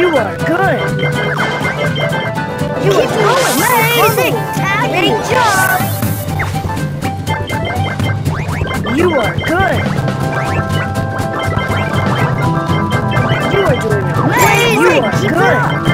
You are good. You are amazing. Great job. You are good. You are doing amazing. You are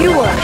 You are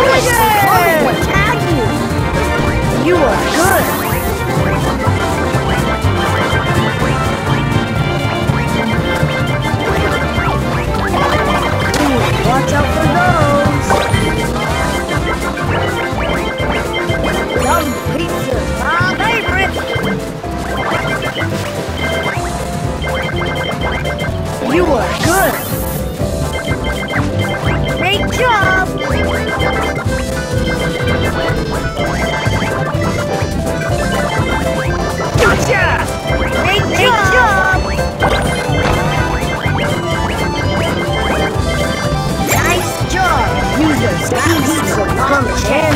Others will attack you! You are good! Ooh, watch out for those! Yum pizza! My favorite! You are good! Great job! Gotcha! Great job! Nice job! Users, keys from the chair!